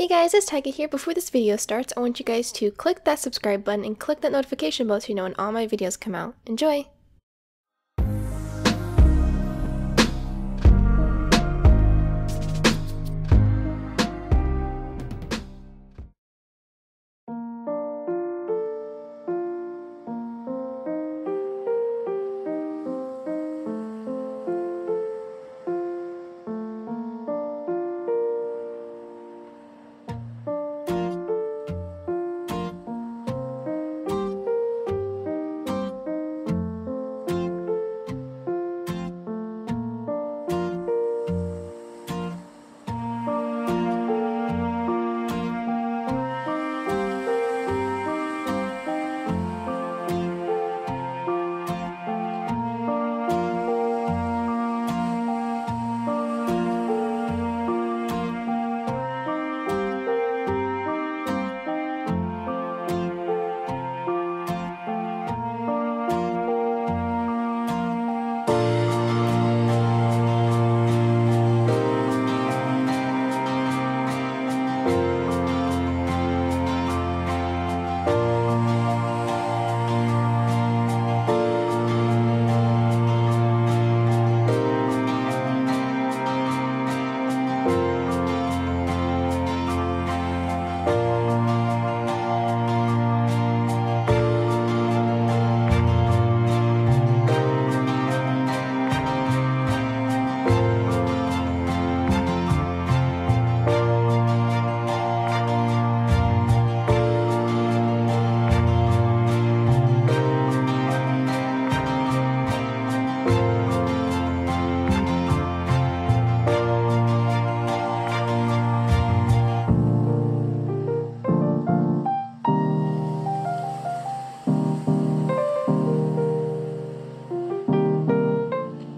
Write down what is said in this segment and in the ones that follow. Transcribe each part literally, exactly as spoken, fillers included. Hey guys, it's Taiga here. Before this video starts, I want you guys to click that subscribe button and click that notification bell so you know when all my videos come out. Enjoy!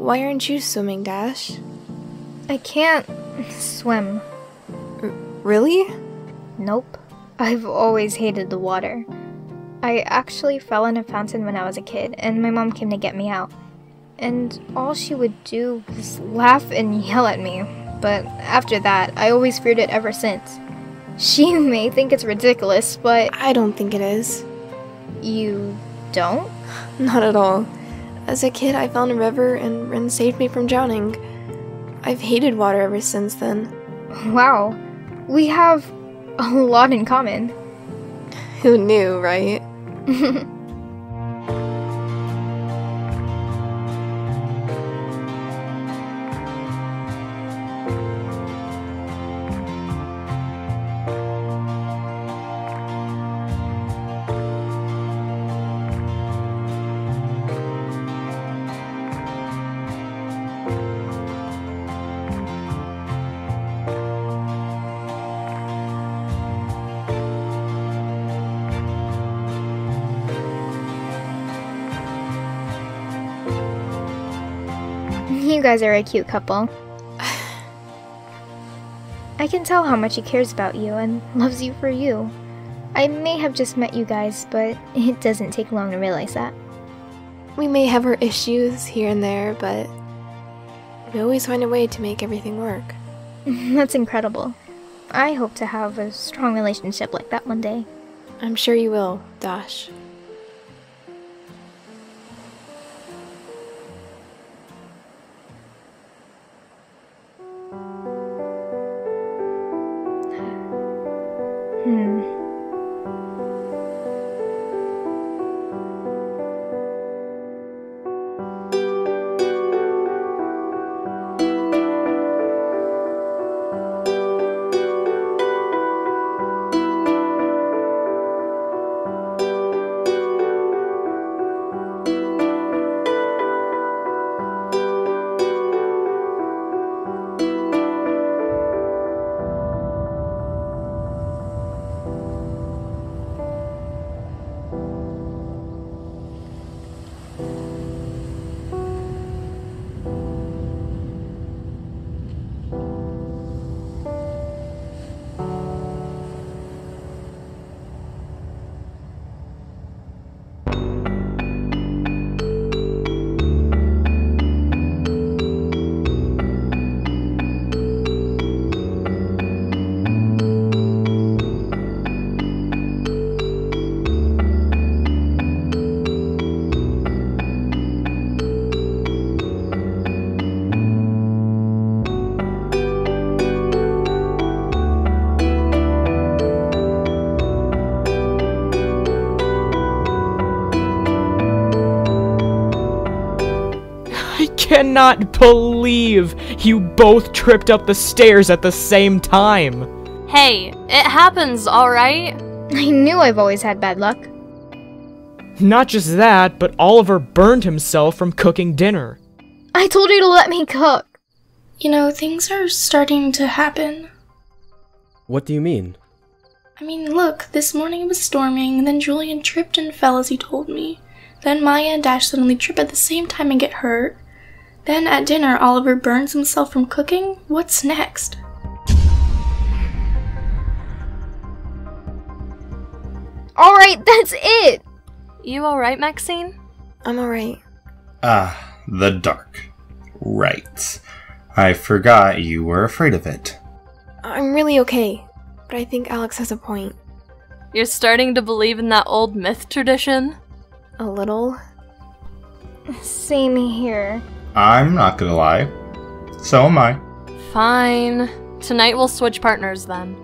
Why aren't you swimming, Dash? I can't swim. R- really? Nope. I've always hated the water. I actually fell in a fountain when I was a kid, and my mom came to get me out. And all she would do was laugh and yell at me. But after that, I always feared it ever since. She may think it's ridiculous, but... I don't think it is. You don't? Not at all. As a kid, I fell in a river and Rin saved me from drowning. I've hated water ever since then. Wow, we have a lot in common. Who knew, right? You guys are a cute couple. I can tell how much he cares about you and loves you for you. I may have just met you guys, but it doesn't take long to realize that. We may have our issues here and there, but we always find a way to make everything work. That's incredible. I hope to have a strong relationship like that one day. I'm sure you will, Dash. cannot believe you both tripped up the stairs at the same time! Hey, it happens, alright? I knew I've always had bad luck. Not just that, but Oliver burned himself from cooking dinner. I told you to let me cook! You know, things are starting to happen. What do you mean? I mean, look, this morning it was storming, and then Julian tripped and fell as he told me. Then Maya and Dash suddenly trip at the same time and get hurt. Then at dinner, Oliver burns himself from cooking. What's next? Alright, that's it! You alright, Maxine? I'm alright. Ah, the dark. Right. I forgot you were afraid of it. I'm really okay, but I think Alex has a point. You're starting to believe in that old myth tradition? A little. Same here. I'm not gonna lie. So am I. Fine. Tonight we'll switch partners then.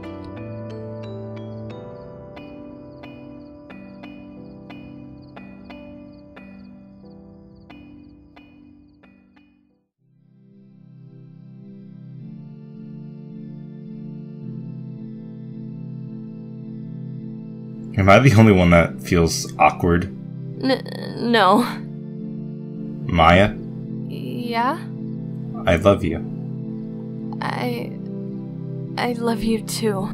Am I the only one that feels awkward? N- no. Maya? Yeah? I love you. I... I love you too.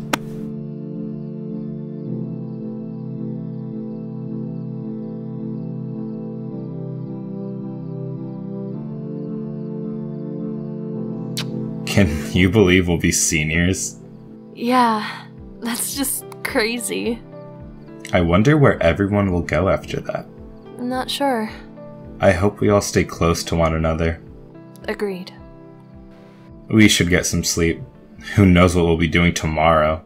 Can you believe we'll be seniors? Yeah, that's just crazy. I wonder where everyone will go after that. Not sure. I hope we all stay close to one another. Agreed. We should get some sleep. Who knows what we'll be doing tomorrow?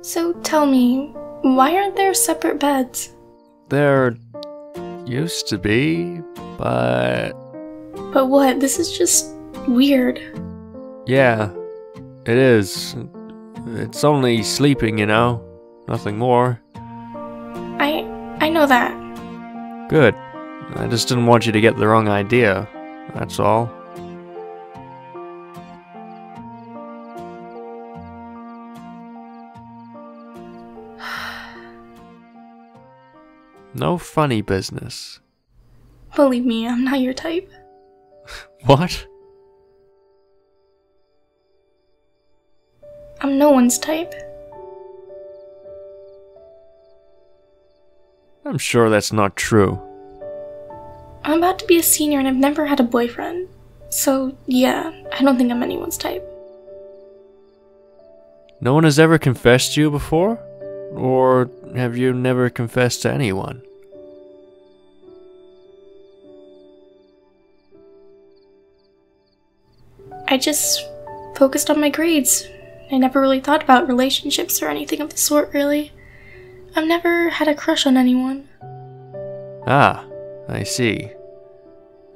So tell me, why aren't there separate beds? There used to be, but... But what? This is just weird. Yeah, it is. It's only sleeping, you know. Nothing more. I... I know that. Good. I just didn't want you to get the wrong idea. That's all. No funny business. Believe me, I'm not your type. What? I'm no one's type. I'm sure that's not true. I'm about to be a senior and I've never had a boyfriend. So, yeah, I don't think I'm anyone's type. No one has ever confessed to you before? Or have you never confessed to anyone? I just focused on my grades. I never really thought about relationships or anything of the sort, really. I've never had a crush on anyone. Ah, I see.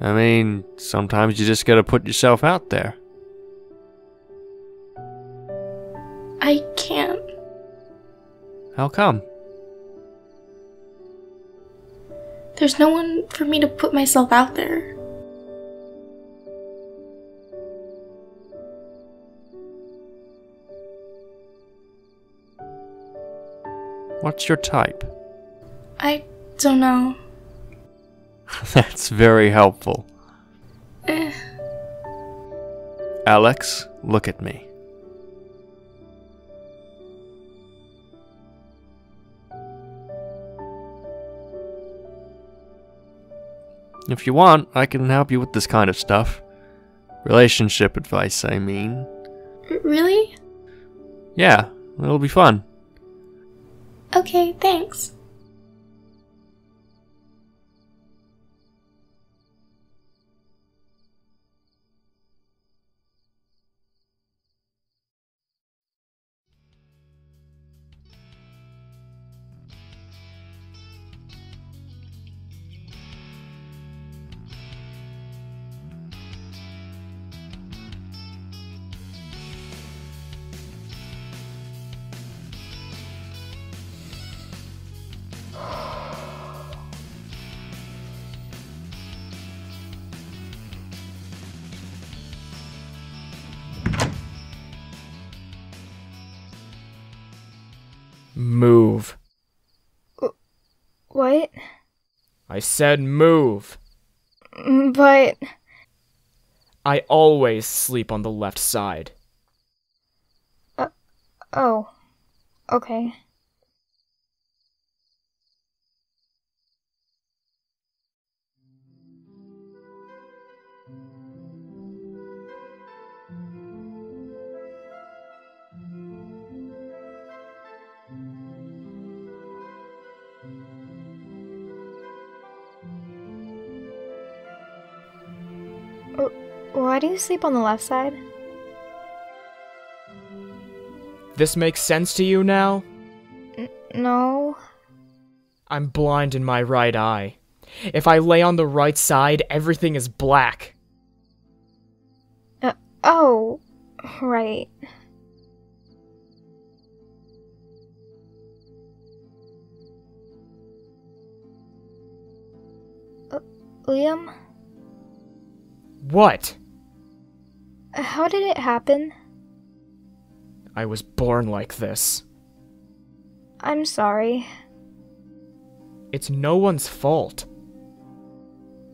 I mean, sometimes you just gotta put yourself out there. I can't. How come? There's no one for me to put myself out there. What's your type? I don't know. That's very helpful. Eh. Alex, look at me. If you want, I can help you with this kind of stuff. Relationship advice, I mean. Really? Yeah, it'll be fun. Okay, thanks. move. What? I said move. But... I always sleep on the left side. Uh, oh. Okay. Why do you sleep on the left side? This makes sense to you now? N- no. I'm blind in my right eye. If I lay on the right side, everything is black. Uh, oh, right. Uh, Liam? What? How did it happen? I was born like this. I'm sorry. It's no one's fault.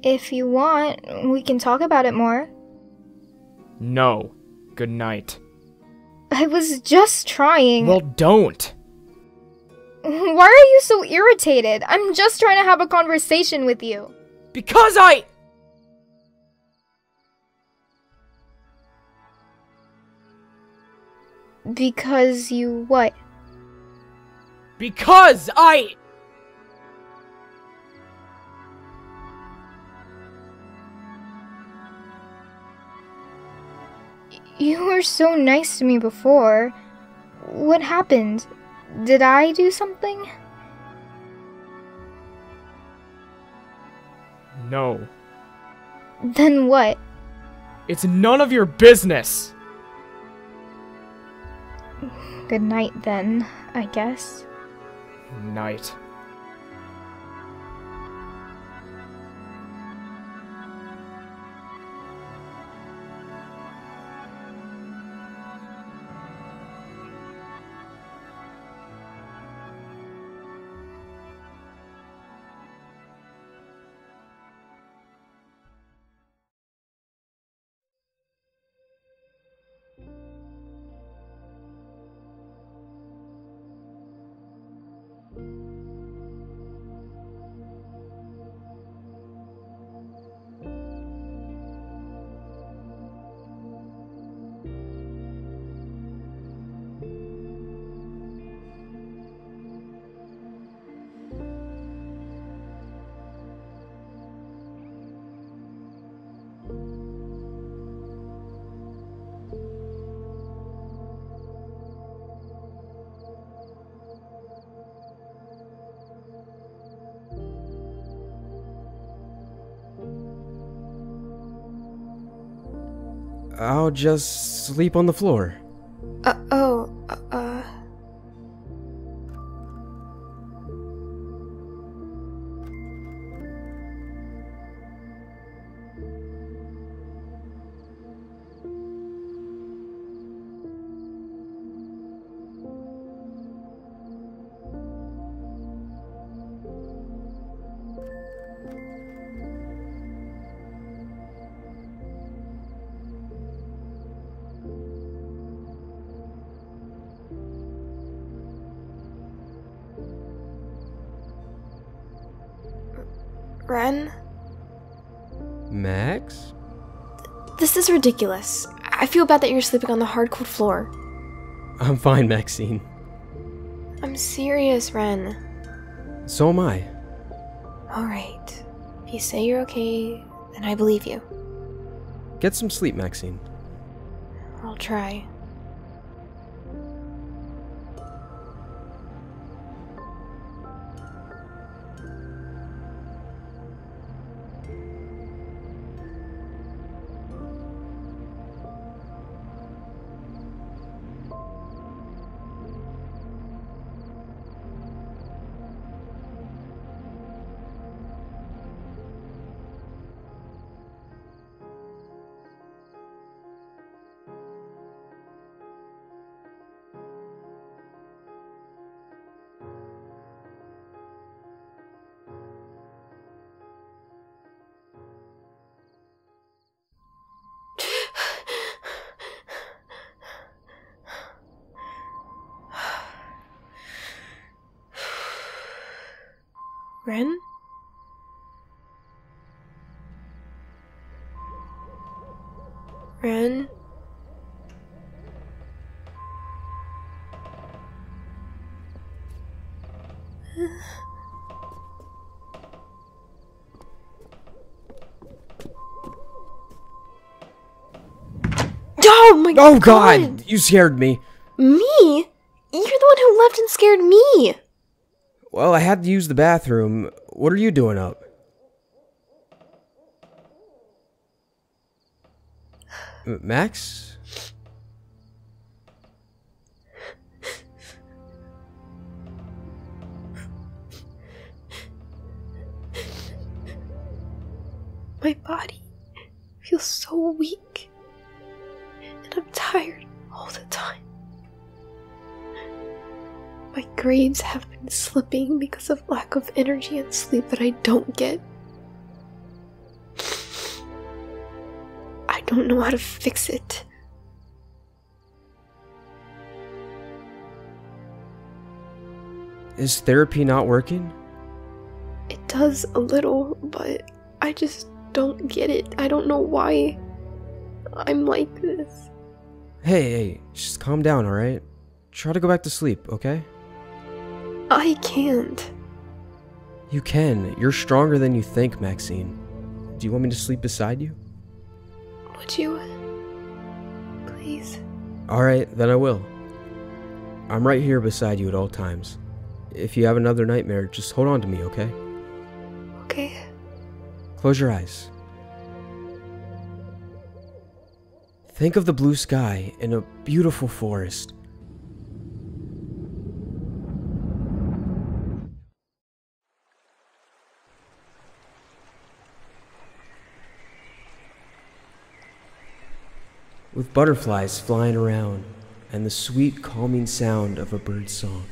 If you want, we can talk about it more. No. Good night. I was just trying. Well, don't! Why are you so irritated? I'm just trying to have a conversation with you. Because I... Because you what? Because I... You were so nice to me before. What happened? Did I do something? No. Then what? It's none of your business! Good night, then, I guess. Night. I'll just sleep on the floor. Uh, oh, uh... Ren? Max? This is ridiculous. I feel bad that you're sleeping on the hard, cold floor. I'm fine, Maxine. I'm serious, Ren. So am I. Alright. If you say you're okay, then I believe you. Get some sleep, Maxine. I'll try. Ren? Ren? Oh my oh, god! Oh god! You scared me. Me? You're the one who left and scared me! Well, I had to use the bathroom. What are you doing up? Max? My body feels so weak, and I'm tired all the time. My grades have been slipping because of lack of energy and sleep that I don't get. I don't know how to fix it. Is therapy not working? It does a little, but I just don't get it. I don't know why I'm like this. Hey, hey, just calm down, alright? Try to go back to sleep, okay? I can't. You can. You're stronger than you think, Maxine. Do you want me to sleep beside you? Would you? Please. Alright, then I will. I'm right here beside you at all times. If you have another nightmare, just hold on to me, okay? Okay. Close your eyes. Think of the blue sky and a beautiful forest. With butterflies flying around and the sweet calming sound of a bird's song.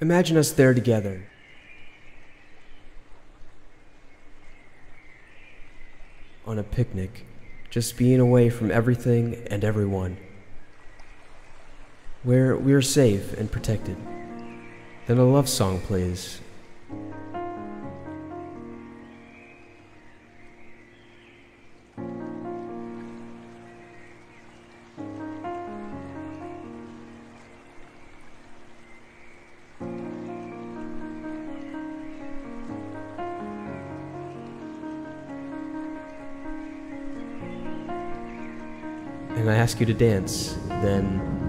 Imagine us there together. On a picnic, just being away from everything and everyone. Where we are safe and protected. Then a love song plays. And I ask you to dance, then